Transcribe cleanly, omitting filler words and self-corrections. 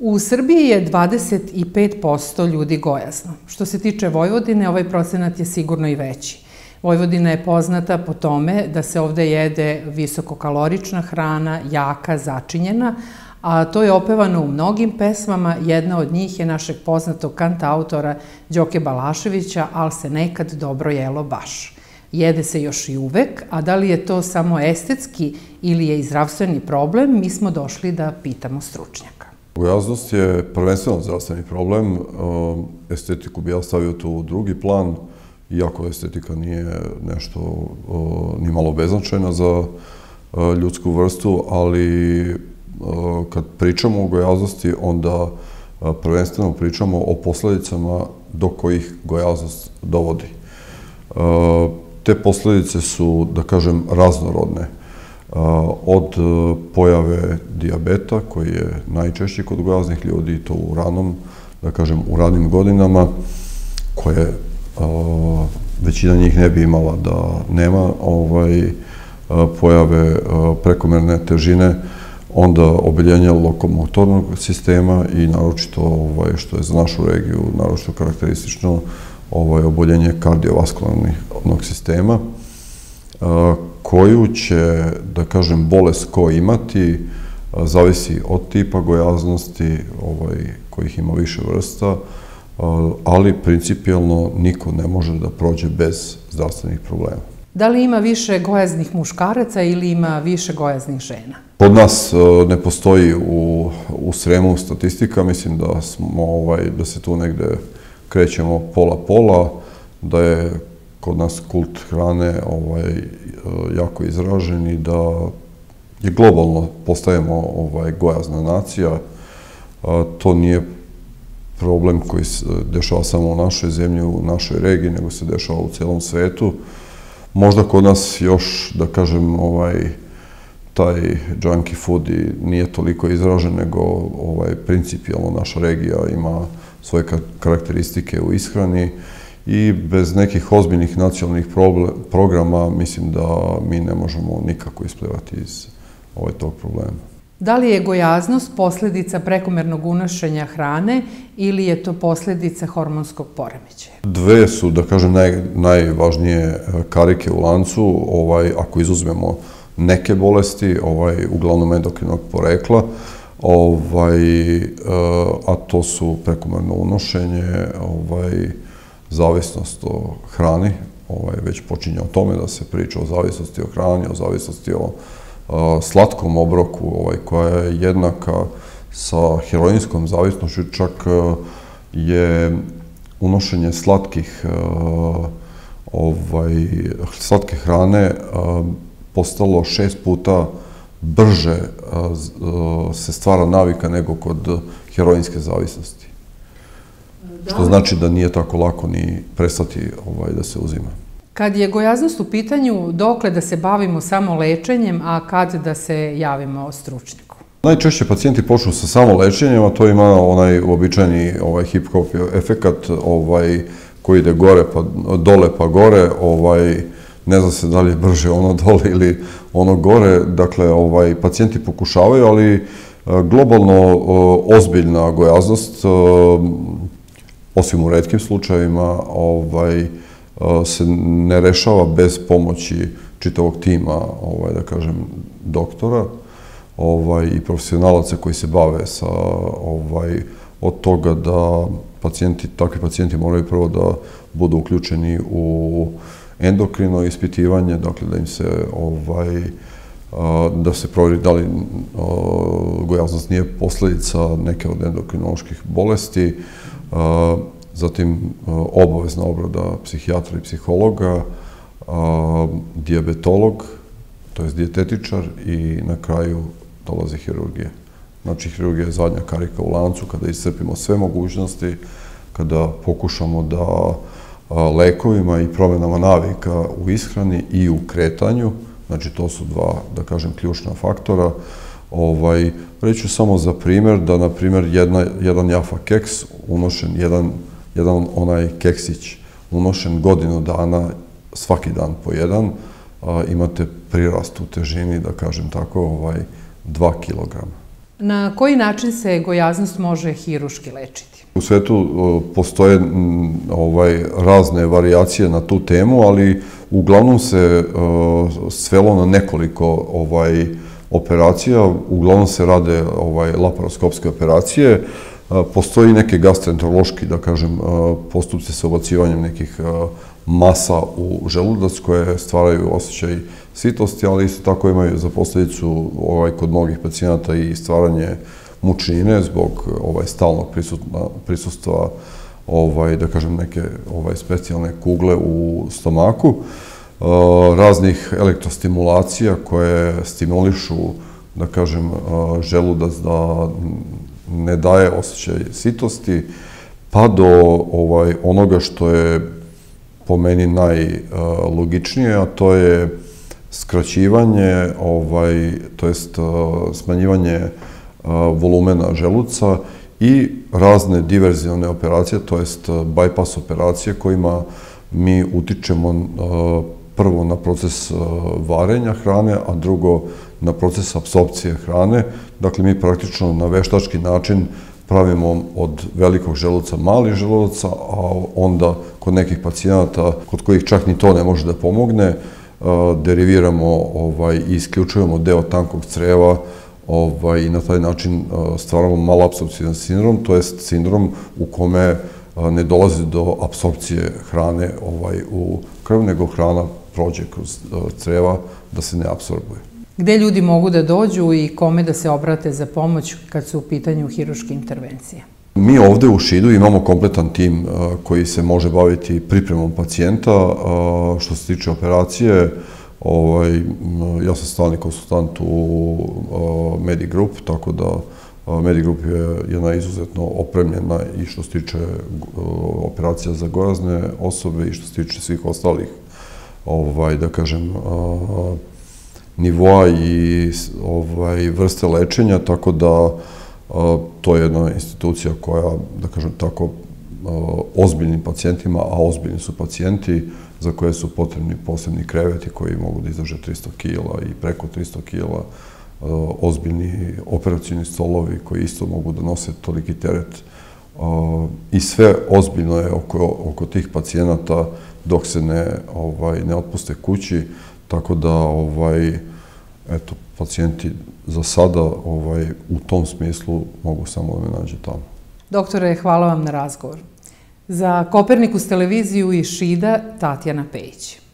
U Srbiji je 25% ljudi gojazno. Što se tiče Vojvodine, ovaj procenat je sigurno i veći. Vojvodina je poznata po tome da se ovde jede visokokalorična hrana, jaka, začinjena, a to je opevano u mnogim pesmama. Jedna od njih je našeg poznatog kantautora Đoke Balaševića, ali se nekad dobro jelo baš. Jede se još i uvek, a da li je to samo estetski ili je i zdravstveni problem, mi smo došli da pitamo stručnjaka. Gojaznost je prvenstveno zdravstveni problem. Estetiku bi ja stavio tu u drugi plan, iako estetika nije nešto ni malo beznačajna za ljudsku vrstu, ali kad pričamo o gojaznosti, onda prvenstveno pričamo o posljedicama do kojih gojaznost dovodi. Te posledice su, da kažem, raznorodne. Od pojave dijabeta, koji je najčešći kod gojaznih ljudi, i to u ranom, da kažem, u ranim godinama, koje većina njih ne bi imala da nema pojave prekomerne težine, onda oboljenja lokomotornog sistema i naročito, što je za našu regiju naročito karakteristično, oboljenje kardiovaskularnog sistema, koju će, da kažem, bolest ko imati, zavisi od tipa gojaznosti, kojih ima više vrsta, ali principijalno niko ne može da prođe bez zdravstvenih problema. Da li ima više gojaznih muškaraca ili ima više gojaznih žena? Kod nas ne postoji u Sremu statistika, mislim da se tu negde krećemo pola-pola, da je kod nas kult hrane jako izražen i da je globalno postajemo gojazna nacija. To nije problem koji se dešava samo u našoj zemlji, u našoj regiji, nego se dešava u celom svetu. Možda kod nas još, da kažem, taj junkie food nije toliko izražen, nego principijalno naša regija ima svoje karakteristike u ishrani i bez nekih ozbiljnih nacionalnih programa mislim da mi ne možemo nikako isplivati iz tog problema. Da li je gojaznost posljedica prekomernog unošenja hrane ili je to posljedica hormonskog poremećaja? Dve su, da kažem, najvažnije karike u lancu, ako izuzmemo neke bolesti, uglavnom endokrinog porekla, a to su prekomerno unošenje, zavisnost o hrani, već počinje o tome da se priča o zavisnosti o hrani, o zavisnosti o slatkom obroku, koja je jednaka sa heroinskom zavisnošću, čak je unošenje slatke hrane postalo 6 puta brže se stvara navika nego kod heroinske zavisnosti. Što znači da nije tako lako ni prestati da se uzima. Kad je gojaznost u pitanju, dokle da se bavimo samo lečenjem, a kad da se javimo stručnjaku? Najčešće pacijenti počnu sa samo lečenjem, a to ima onaj uobičajeni hip-hop efekat koji ide dole pa gore, ne zna se da li je brže ono dole ili ono gore. Dakle, pacijenti pokušavaju, ali globalno ozbiljna gojaznost, osim u retkim slučajevima, se ne rešava bez pomoći čitavog tima, da kažem, doktora i profesionalaca koji se bave sa od toga da takvi pacijenti moraju prvo da budu uključeni u endokrino ispitivanje, dakle da se provjeri da li gojaznost nije posljedica neke od endokrinoloških bolesti, zatim obavezna obrada psihijatra i psihologa, dijabetolog, to je dijetetičar, i na kraju dolazi hirurgija. Znači, hirurgija je zadnja karika u lancu, kada iscrpimo sve mogućnosti, kada pokušamo da lekovima i promjenama navika u ishrani i u kretanju, znači to su dva, da kažem, ključna faktora. Reću samo za primjer da, na primjer, jedan jafa keks, unošen jedan onaj keksić, unošen godinu dana, svaki dan po jedan, imate prirast u težini, da kažem tako, 2 kilograma. Na koji način se gojaznost može hiruški lečiti? U svetu postoje razne varijacije na tu temu, ali uglavnom se svelo na nekoliko operacija. Uglavnom se rade laparoskopske operacije. Postoji neke gastroenterološki, da kažem, postupci sa ubacivanjem nekih masa u želudac koje stvaraju osjećaj sitosti, ali isto tako imaju za posljedicu kod mnogih pacijenata i stvaranje mučnine zbog stalnog prisustva, da kažem, neke specijalne kugle u stomaku, raznih elektrostimulacija koje stimulišu, da kažem, želudac da ne daje osjećaj sitosti, pa do onoga što je po meni najlogičnije, a to je skraćivanje, to jest smanjivanje volumena želuca i razne diverzione operacije, to jest bypass operacije kojima mi utičemo prvo na proces varenja hrane, a drugo na proces apsorpcije hrane. Dakle, mi praktično na veštački način pravimo od velikog želuca mali želudac, a onda kod nekih pacijenata, kod kojih čak ni to ne može da pomogne, deriviramo i isključujemo deo tankog creva i na taj način stvaramo malapsorpcijan sindrom, to je sindrom u kome ne dolazi do apsorpcije hrane u krv, nego hrana prođe kroz creva da se ne apsorbuje. Gde ljudi mogu da dođu i kome da se obrate za pomoć kad su u pitanju hiruške intervencije? Mi ovde u Šidu imamo kompletan tim koji se može baviti pripremom pacijenta. Što se tiče operacije, ja sam stalni konsultant u MediGroup, tako da MediGroup je jedna izuzetno opremljena i što se tiče operacija za gojazne osobe i što se tiče svih ostalih, da kažem, nivoa i vrste lečenja, tako da to je jedna institucija koja, da kažem tako, ozbiljnim pacijentima, a ozbiljni su pacijenti za koje su potrebni posebni kreveti koji mogu da izdrže 300 kila i preko 300 kila, ozbiljni operacioni stolovi koji isto mogu da nose toliki teret i sve ozbiljno je oko tih pacijenata dok se ne otpuste kući, tako da pacijenti za sada u tom smislu mogu samo da me nađe tamo. Doktore, hvala vam na razgovor. Za Kopernikus televiziju iz Šida, Tatjana Pejić.